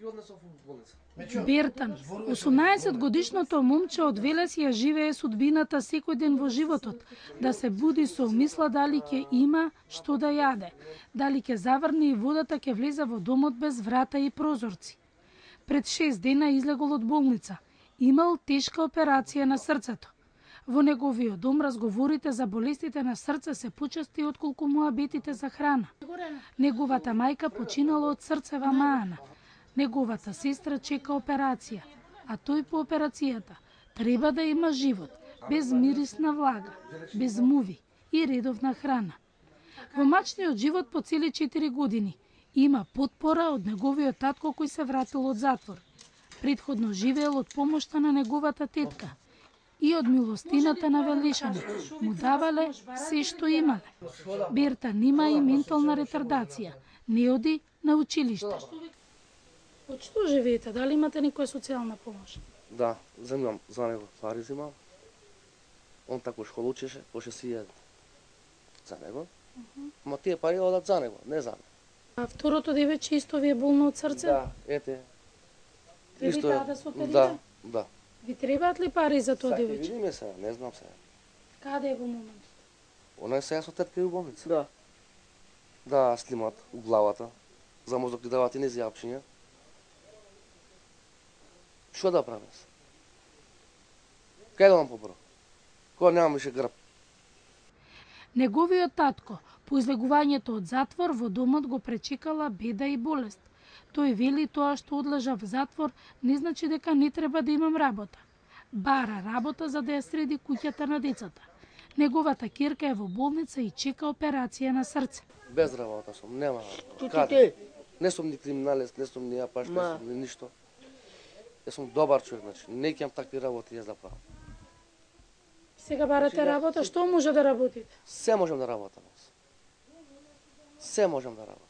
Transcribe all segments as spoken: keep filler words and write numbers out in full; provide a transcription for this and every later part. ги однесов во болница. Бертан, осумнаесет годишното момче од Велес ја живее судбината секој ден во животот, да се буди со мисла дали ќе има што да јаде, дали ќе заврне и водата ќе влезе во домот без врата и прозорци. Пред шест дена излегол од болница, имал тешка операција на срцето. Во неговиот дом разговорите за болестите на срце се почести отколку муабетите за храна. Неговата мајка починала од срцева маана. Неговата сестра чека операција, а тој по операцијата треба да има живот, без мирисна влага, без муви и редовна храна. Во мачниот живот по цели четири години има потпора од неговиот татко кој се вратил од затвор. Предходно живеел од помошта на неговата тетка и од милостината на велишани му давале се што имале. Берта нема и ментална ретардација, не оди на училиште. Од што живеете? Дали имате некоја социјална помош? Да, земјам за него пари земал. Он тако школа учеше, поше си јаде за него. Ма тие пари одат за него, не за него. А второто девече исто ви е болно од срце? Да, ете. Треба таа да се оперира? Да, да. Ви требаат ли пари за тоа девојче? Сака видиме сега, не знам сега. Каде е во моментот? Она е сега со тетка и во болница. Да. Да, снимат у главата, за мозок ги даваат и нези апчиња. Што да правам се? Кај да вам побро? Кога немам више грб? Неговиот татко, по излегувањето од затвор, во домот го пречекала беда и болест. Тој вели тоа што одлежа в затвор не значи дека не треба да имам работа. Бара работа за да ја среди куќата на децата. Неговата керка е во болница и чека операција на срце. Без работа сум, нема работа. Не сум ни криминалист, не сум ни апаш, не сум ни ништо. Јас сум добар човек, значи не ќе имам такви работи јас да правам. Сега барате работа, што може да работите? Се можам да работам. Се можам да работам.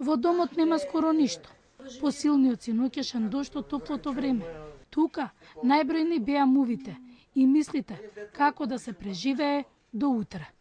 Во домот нема скоро ништо. Посилниот синоќешен дожд од топлото време. Тука најбројни беа мувите и мислите како да се преживее до утре.